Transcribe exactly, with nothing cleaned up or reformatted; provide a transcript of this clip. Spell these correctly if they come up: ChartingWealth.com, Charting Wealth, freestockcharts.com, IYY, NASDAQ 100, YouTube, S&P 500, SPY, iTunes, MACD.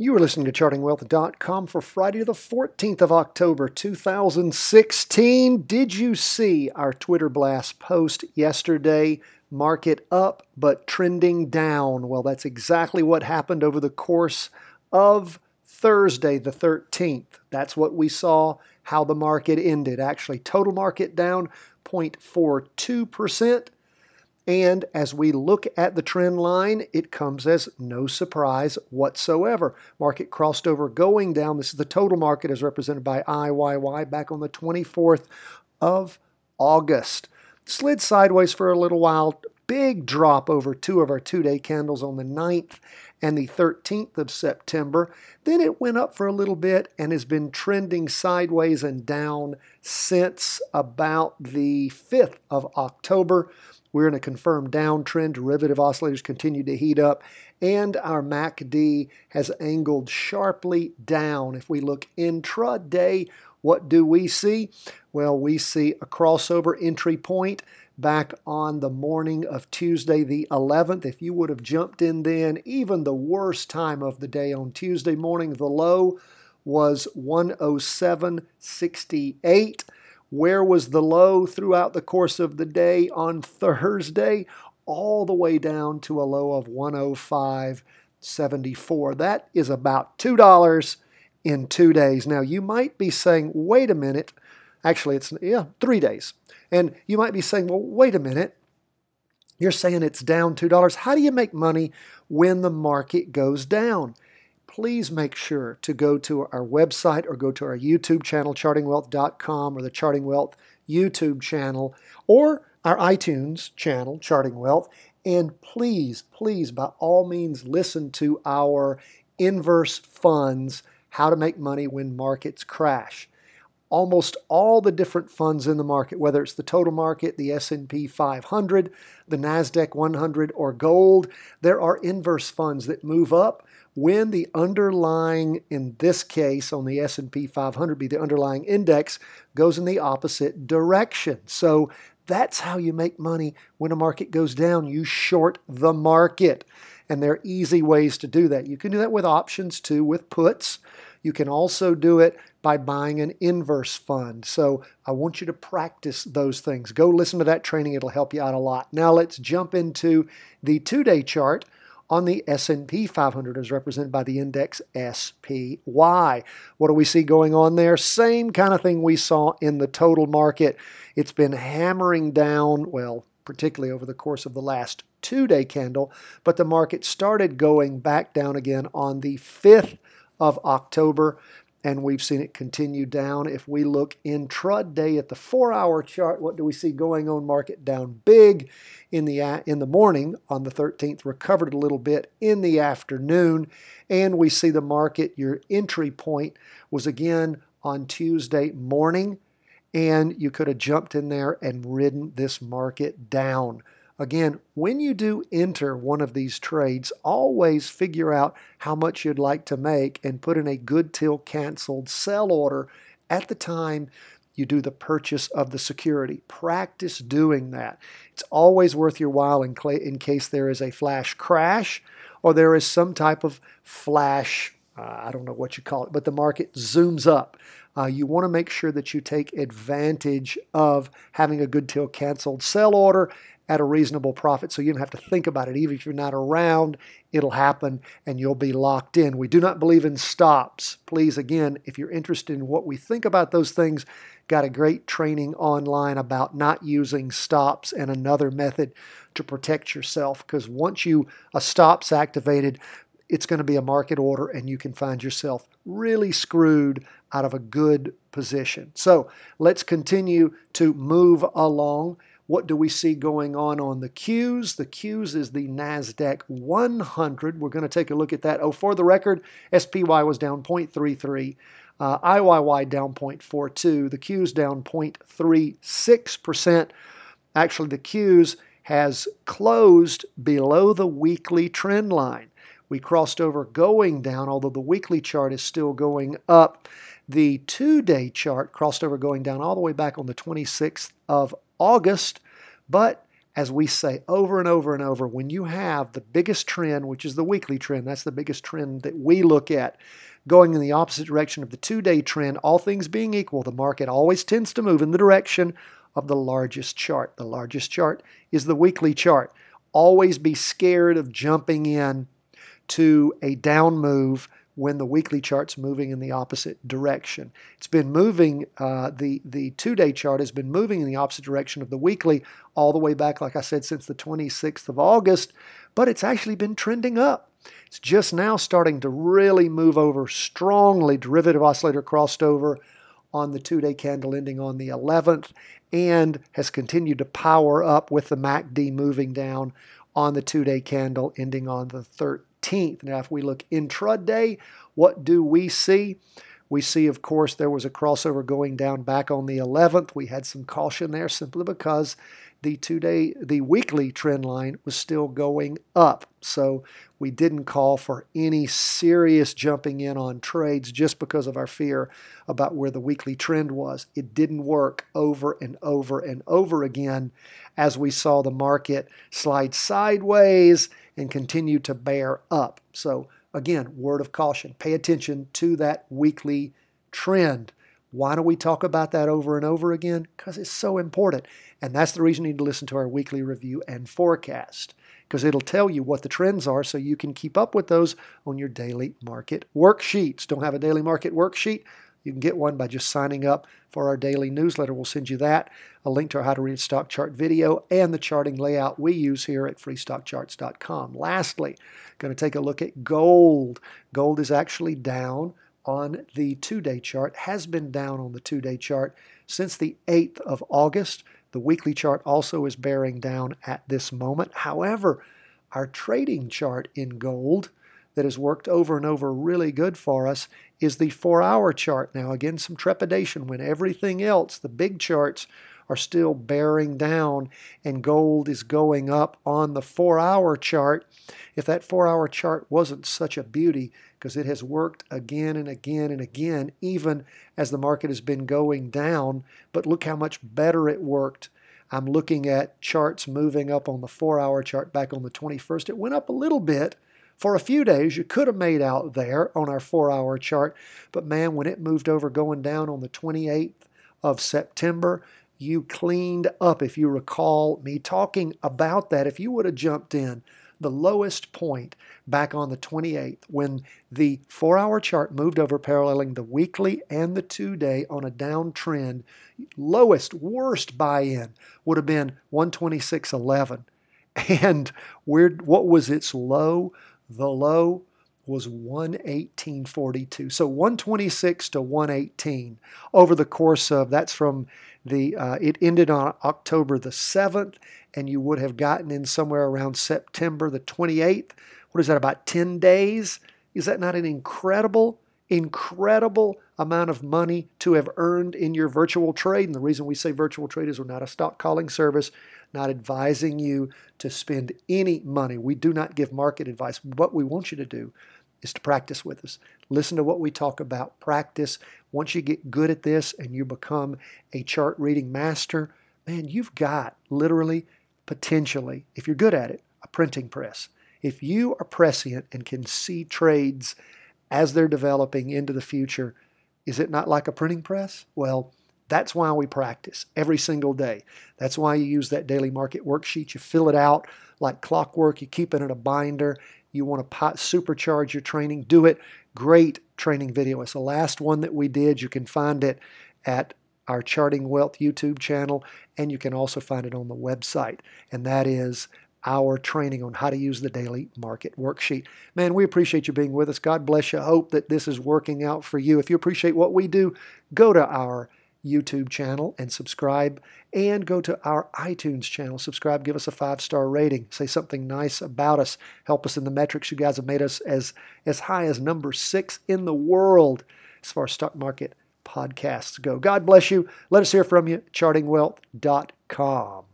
You are listening to charting wealth dot com for Friday the fourteenth of October two thousand sixteen. Did you see our Twitter blast post yesterday? Market up but trending down. Well, that's exactly what happened over the course of Thursday the thirteenth. That's what we saw, how the market ended. Actually, total market down zero point four two percent. And as we look at the trend line, it comes as no surprise whatsoever. Market crossed over going down. This is the total market as represented by I Y Y back on the twenty-fourth of August. Slid sideways for a little while. Big drop over two of our two-day candles on the ninth and the thirteenth of September. Then it went up for a little bit and has been trending sideways and down since about the fifth of October. We're in a confirmed downtrend. Derivative oscillators continue to heat up, and our M A C D has angled sharply down. If we look intraday, what do we see? Well, we see a crossover entry point back on the morning of Tuesday the eleventh. If you would have jumped in then, even the worst time of the day on Tuesday morning, the low was one oh seven sixty-eight. Where was the low throughout the course of the day on Thursday? All the way down to a low of one oh five seventy-four. That is about two dollars in two days. Now, you might be saying, wait a minute. Actually, it's yeah, three days. And you might be saying, well, wait a minute. You're saying it's down two dollars. How do you make money when the market goes down? Please make sure to go to our website or go to our YouTube channel, charting wealth dot com, or the Charting Wealth YouTube channel, or our iTunes channel, Charting Wealth. And please, please, by all means, listen to our Inverse Funds, How to Make Money When Markets Crash. Almost all the different funds in the market, whether it's the total market, the S and P five hundred, the NASDAQ one hundred, or gold, there are inverse funds that move up when the underlying, in this case on the S and P five hundred, be the underlying index, goes in the opposite direction. So that's how you make money when a market goes down. You short the market. And there are easy ways to do that. You can do that with options too, with puts. You can also do it by buying an inverse fund. So I want you to practice those things. Go listen to that training. It'll help you out a lot. Now let's jump into the two-day chart on the S and P five hundred as represented by the index S P Y. What do we see going on there? Same kind of thing we saw in the total market. It's been hammering down, well, particularly over the course of the last two-day candle, but the market started going back down again on the fifth of October, and we've seen it continue down. If we look intraday at the four-hour chart, what do we see going on? Market down big in the in the morning on the thirteenth, recovered a little bit in the afternoon, and we see the market, your entry point was again on Tuesday morning, and you could have jumped in there and ridden this market down. Again, when you do enter one of these trades, always figure out how much you'd like to make and put in a good till canceled sell order at the time you do the purchase of the security. Practice doing that. It's always worth your while in, in case there is a flash crash or there is some type of flash, uh, I don't know what you call it, but the market zooms up. Uh, you want to make sure that you take advantage of having a good till canceled sell order at a reasonable profit, so you don't have to think about it. Even if you're not around, it'll happen and you'll be locked in. We do not believe in stops. Please, again, if you're interested in what we think about those things, got a great training online about not using stops and another method to protect yourself, because once you a stop's activated, it's going to be a market order and you can find yourself really screwed out of a good position. So let's continue to move along. What do we see going on on the Qs? The Qs is the NASDAQ one hundred. We're going to take a look at that. Oh, for the record, S P Y was down zero point three three, uh, I Y Y down zero point four two, the Qs down zero point three six percent. Actually, the Qs has closed below the weekly trend line. We crossed over going down, although the weekly chart is still going up. The two-day chart crossed over going down all the way back on the twenty-sixth of August, but as we say over and over and over, when you have the biggest trend, which is the weekly trend, that's the biggest trend that we look at, going in the opposite direction of the two-day trend, all things being equal, the market always tends to move in the direction of the largest chart. The largest chart is the weekly chart. Always be scared of jumping in to a down move when the weekly chart's moving in the opposite direction. It's been moving, uh, the, the two-day chart has been moving in the opposite direction of the weekly all the way back, like I said, since the twenty-sixth of August, but it's actually been trending up. It's just now starting to really move over strongly. Derivative oscillator crossed over on the two-day candle ending on the eleventh and has continued to power up with the M A C D moving down on the two-day candle ending on the thirteenth. Now, if we look intraday, what do we see? We see, of course, there was a crossover going down back on the eleventh. We had some caution there simply because the two-day, the weekly trend line was still going up. So we didn't call for any serious jumping in on trades just because of our fear about where the weekly trend was. It didn't work over and over and over again as we saw the market slide sideways and continue to bear up. So again, word of caution, pay attention to that weekly trend. Why do we talk about that over and over again? Because it's so important. And that's the reason you need to listen to our weekly review and forecast, because it'll tell you what the trends are so you can keep up with those on your daily market worksheets. Don't have a daily market worksheet? You can get one by just signing up for our daily newsletter. We'll send you that, a link to our How to Read a Stock Chart video, and the charting layout we use here at free stock charts dot com. Lastly, going to take a look at gold. Gold is actually down on the two-day chart, has been down on the two-day chart since the eighth of August. The weekly chart also is bearing down at this moment. However, our trading chart in gold that has worked over and over really good for us is the four-hour chart. Now, again, some trepidation when everything else, the big charts, are still bearing down and gold is going up on the four-hour chart. If that four-hour chart wasn't such a beauty, because it has worked again and again and again, even as the market has been going down, but look how much better it worked. I'm looking at charts moving up on the four-hour chart back on the twenty-first. It went up a little bit for a few days. You could have made out there on our four-hour chart, but man, when it moved over going down on the twenty-eighth of September, you cleaned up. If you recall me talking about that, if you would have jumped in, the lowest point back on the twenty-eighth, when the four-hour chart moved over paralleling the weekly and the two-day on a downtrend, lowest, worst buy-in would have been one twenty-six eleven. And where, what was its low? The low was one eighteen forty-two. So one twenty-six to one eighteen over the course of, that's from the, uh, it ended on October the seventh, and you would have gotten in somewhere around September the twenty-eighth. What is that, about ten days? Is that not an incredible, incredible amount of money to have earned in your virtual trade? And the reason we say virtual trade is we're not a stock calling service, not advising you to spend any money. We do not give market advice. What we want you to do is to practice with us. Listen to what we talk about. Practice. Once you get good at this and you become a chart reading master, man, you've got literally, potentially, if you're good at it, a printing press. If you are prescient and can see trades as they're developing into the future, is it not like a printing press? Well, that's why we practice every single day. That's why you use that daily market worksheet. You fill it out like clockwork. You keep it in a binder. You want to supercharge your training, do it. Great training video. It's the last one that we did. You can find it at our Charting Wealth YouTube channel, and you can also find it on the website, and that is our training on how to use the daily market worksheet. Man, we appreciate you being with us. God bless you. I hope that this is working out for you. If you appreciate what we do, go to our YouTube channel and subscribe, and go to our iTunes channel, subscribe, give us a five-star rating, say something nice about us, help us in the metrics. You guys have made us as, as high as number six in the world as far as stock market podcasts go. God bless you. Let us hear from you. charting wealth dot com.